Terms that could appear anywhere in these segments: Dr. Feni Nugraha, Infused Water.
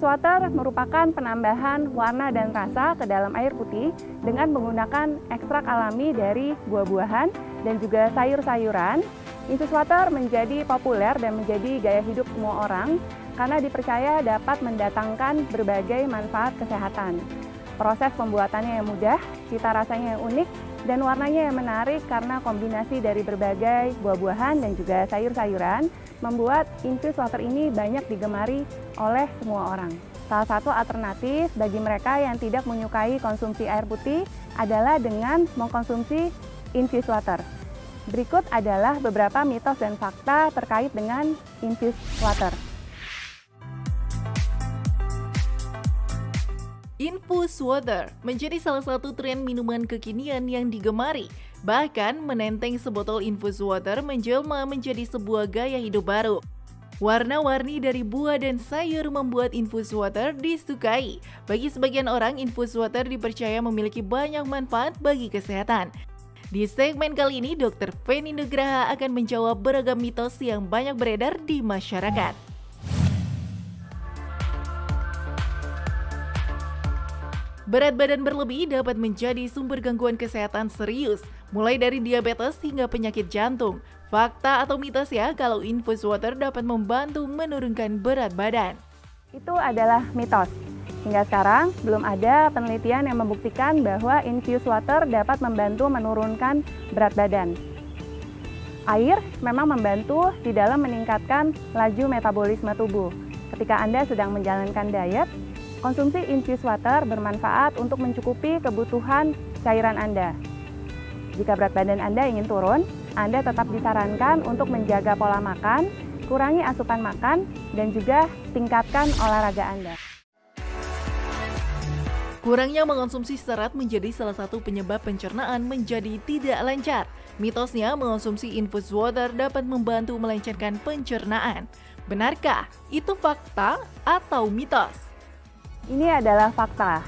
Water merupakan penambahan warna dan rasa ke dalam air putih dengan menggunakan ekstrak alami dari buah-buahan dan juga sayur-sayuran. Infused water menjadi populer dan menjadi gaya hidup semua orang karena dipercaya dapat mendatangkan berbagai manfaat kesehatan. Proses pembuatannya yang mudah, cita rasanya yang unik, dan warnanya yang menarik karena kombinasi dari berbagai buah-buahan dan juga sayur-sayuran membuat infused water ini banyak digemari oleh semua orang. Salah satu alternatif bagi mereka yang tidak menyukai konsumsi air putih adalah dengan mengkonsumsi infused water. Berikut adalah beberapa mitos dan fakta terkait dengan infused water. Infused water menjadi salah satu tren minuman kekinian yang digemari. Bahkan menenteng sebotol infused water menjelma menjadi sebuah gaya hidup baru. Warna-warni dari buah dan sayur membuat infused water disukai. Bagi sebagian orang, infused water dipercaya memiliki banyak manfaat bagi kesehatan. Di segmen kali ini, Dr. Feni Nugraha akan menjawab beragam mitos yang banyak beredar di masyarakat. Berat badan berlebih dapat menjadi sumber gangguan kesehatan serius, mulai dari diabetes hingga penyakit jantung. Fakta atau mitos ya kalau infused water dapat membantu menurunkan berat badan? Itu adalah mitos. Hingga sekarang, belum ada penelitian yang membuktikan bahwa infused water dapat membantu menurunkan berat badan. Air memang membantu di dalam meningkatkan laju metabolisme tubuh. Ketika Anda sedang menjalankan diet, konsumsi infused water bermanfaat untuk mencukupi kebutuhan cairan Anda. Jika berat badan Anda ingin turun, Anda tetap disarankan untuk menjaga pola makan, kurangi asupan makan, dan juga tingkatkan olahraga Anda. Kurangnya mengonsumsi serat menjadi salah satu penyebab pencernaan menjadi tidak lancar. Mitosnya, mengonsumsi infused water dapat membantu melancarkan pencernaan. Benarkah itu fakta atau mitos? Ini adalah fakta.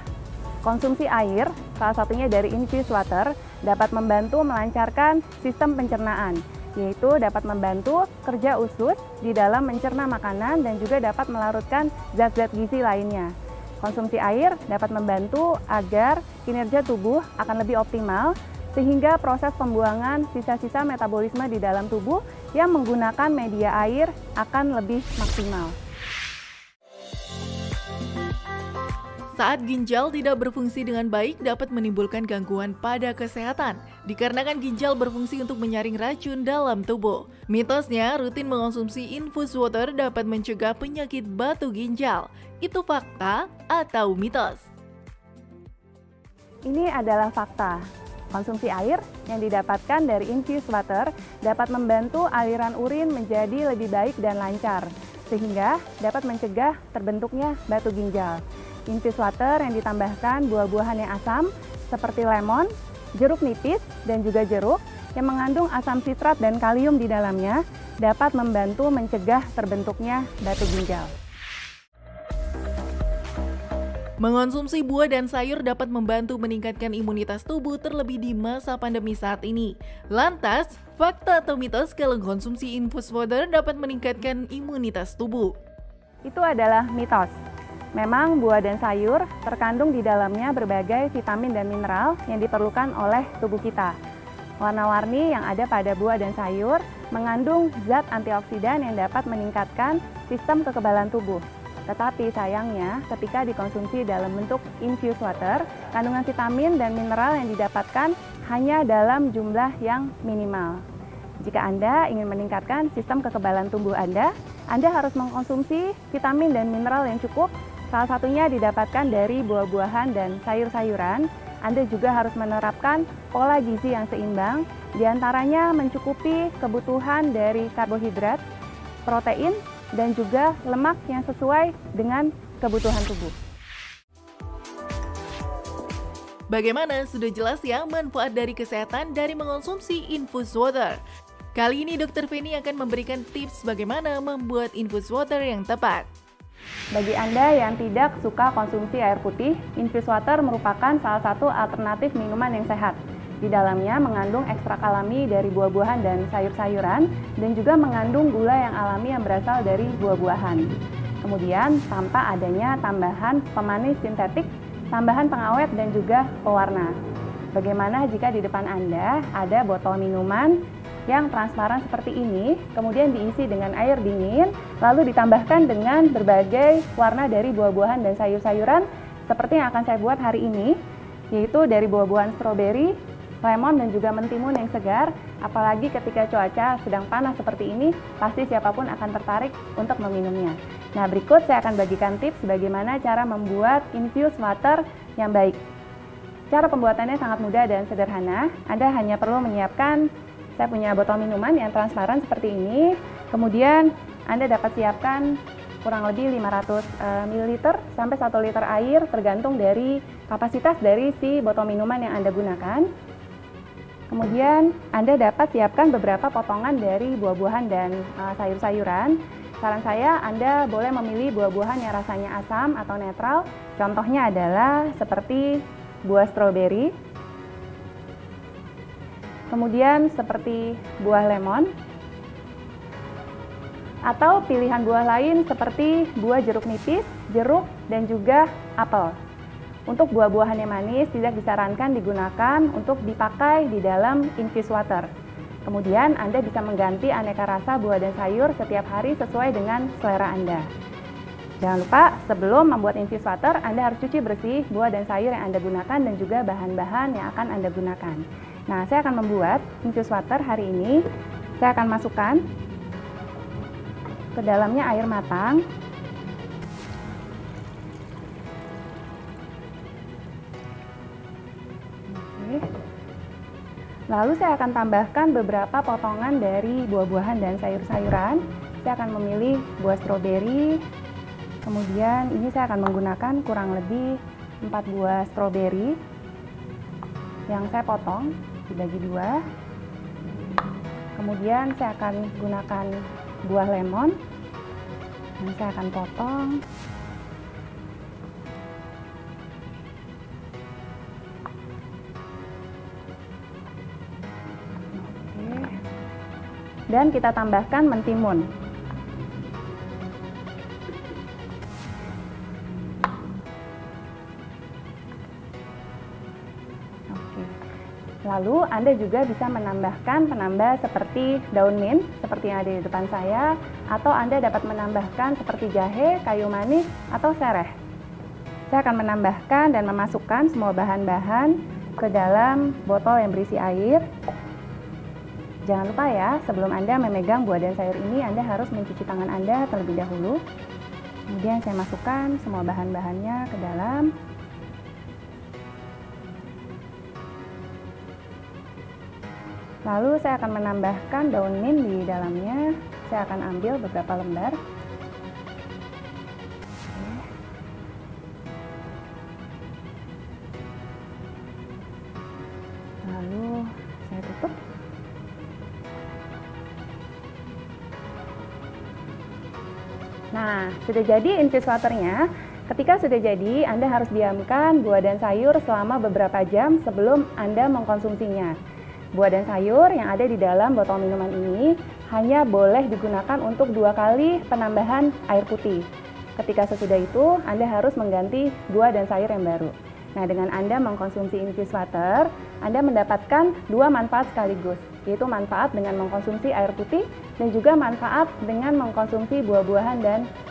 Konsumsi air, salah satunya dari infused water, dapat membantu melancarkan sistem pencernaan, yaitu dapat membantu kerja usus di dalam mencerna makanan dan juga dapat melarutkan zat-zat gizi lainnya. Konsumsi air dapat membantu agar kinerja tubuh akan lebih optimal, sehingga proses pembuangan sisa-sisa metabolisme di dalam tubuh yang menggunakan media air akan lebih maksimal. Saat ginjal tidak berfungsi dengan baik dapat menimbulkan gangguan pada kesehatan, dikarenakan ginjal berfungsi untuk menyaring racun dalam tubuh. Mitosnya, rutin mengonsumsi infused water dapat mencegah penyakit batu ginjal. Itu fakta atau mitos? Ini adalah fakta. Konsumsi air yang didapatkan dari infused water dapat membantu aliran urin menjadi lebih baik dan lancar, sehingga dapat mencegah terbentuknya batu ginjal. Infused water yang ditambahkan buah-buahan yang asam seperti lemon, jeruk nipis, dan juga jeruk yang mengandung asam sitrat dan kalium di dalamnya dapat membantu mencegah terbentuknya batu ginjal. Mengonsumsi buah dan sayur dapat membantu meningkatkan imunitas tubuh terlebih di masa pandemi saat ini. Lantas, fakta atau mitos kalau konsumsi infused water dapat meningkatkan imunitas tubuh? Itu adalah mitos. Memang buah dan sayur terkandung di dalamnya berbagai vitamin dan mineral yang diperlukan oleh tubuh kita. Warna-warni yang ada pada buah dan sayur mengandung zat antioksidan yang dapat meningkatkan sistem kekebalan tubuh. Tetapi sayangnya ketika dikonsumsi dalam bentuk infused water, kandungan vitamin dan mineral yang didapatkan hanya dalam jumlah yang minimal. Jika Anda ingin meningkatkan sistem kekebalan tubuh Anda harus mengkonsumsi vitamin dan mineral yang cukup. Salah satunya didapatkan dari buah-buahan dan sayur-sayuran. Anda juga harus menerapkan pola gizi yang seimbang, diantaranya mencukupi kebutuhan dari karbohidrat, protein, dan juga lemak yang sesuai dengan kebutuhan tubuh. Bagaimana? Sudah jelas ya manfaat dari kesehatan dari mengonsumsi infused water. Kali ini Dr. Feni akan memberikan tips bagaimana membuat infused water yang tepat. Bagi Anda yang tidak suka konsumsi air putih, infused water merupakan salah satu alternatif minuman yang sehat. Di dalamnya mengandung ekstrak alami dari buah-buahan dan sayur-sayuran, dan juga mengandung gula yang alami yang berasal dari buah-buahan. Kemudian tanpa adanya tambahan pemanis sintetik, tambahan pengawet dan juga pewarna. Bagaimana jika di depan Anda ada botol minuman yang transparan seperti ini, kemudian diisi dengan air dingin, lalu ditambahkan dengan berbagai warna dari buah-buahan dan sayur-sayuran seperti yang akan saya buat hari ini, yaitu dari buah-buahan stroberi, lemon dan juga mentimun yang segar. Apalagi ketika cuaca sedang panas seperti ini, pasti siapapun akan tertarik untuk meminumnya. Nah, berikut saya akan bagikan tips bagaimana cara membuat infused water yang baik. Cara pembuatannya sangat mudah dan sederhana. Anda hanya perlu menyiapkan, saya punya botol minuman yang transparan seperti ini. Kemudian Anda dapat siapkan kurang lebih 500 ml sampai 1 liter air, tergantung dari kapasitas dari si botol minuman yang Anda gunakan. Kemudian Anda dapat siapkan beberapa potongan dari buah-buahan dan sayur-sayuran. Saran saya, Anda boleh memilih buah-buahan yang rasanya asam atau netral. Contohnya adalah seperti buah stroberi. Kemudian seperti buah lemon, atau pilihan buah lain seperti buah jeruk nipis, jeruk, dan juga apel. Untuk buah-buahan yang manis tidak disarankan digunakan untuk dipakai di dalam infused water. Kemudian Anda bisa mengganti aneka rasa buah dan sayur setiap hari sesuai dengan selera Anda. Jangan lupa sebelum membuat infused water, Anda harus cuci bersih buah dan sayur yang Anda gunakan dan juga bahan-bahan yang akan Anda gunakan. Nah, saya akan membuat infused water hari ini. Saya akan masukkan ke dalamnya air matang. Oke. Lalu saya akan tambahkan beberapa potongan dari buah-buahan dan sayur-sayuran. Saya akan memilih buah stroberi. Kemudian ini saya akan menggunakan kurang lebih 4 buah stroberi yang saya potong dibagi dua. Kemudian saya akan gunakan buah lemon dan saya akan potong. Oke. Dan kita tambahkan mentimun. Lalu Anda juga bisa menambahkan penambah seperti daun mint, seperti yang ada di depan saya, atau Anda dapat menambahkan seperti jahe, kayu manis, atau sereh. Saya akan menambahkan dan memasukkan semua bahan-bahan ke dalam botol yang berisi air. Jangan lupa ya, sebelum Anda memegang buah dan sayur ini, Anda harus mencuci tangan Anda terlebih dahulu. Kemudian saya masukkan semua bahan-bahannya ke dalam. Lalu saya akan menambahkan daun mint di dalamnya. Saya akan ambil beberapa lembar. Lalu saya tutup. Nah, sudah jadi infused waternya. Ketika sudah jadi, Anda harus diamkan buah dan sayur selama beberapa jam sebelum Anda mengkonsumsinya. Buah dan sayur yang ada di dalam botol minuman ini hanya boleh digunakan untuk 2 kali penambahan air putih. Ketika sesudah itu, Anda harus mengganti buah dan sayur yang baru. Nah, dengan Anda mengkonsumsi infused water, Anda mendapatkan 2 manfaat sekaligus, yaitu manfaat dengan mengkonsumsi air putih dan juga manfaat dengan mengkonsumsi buah-buahan dan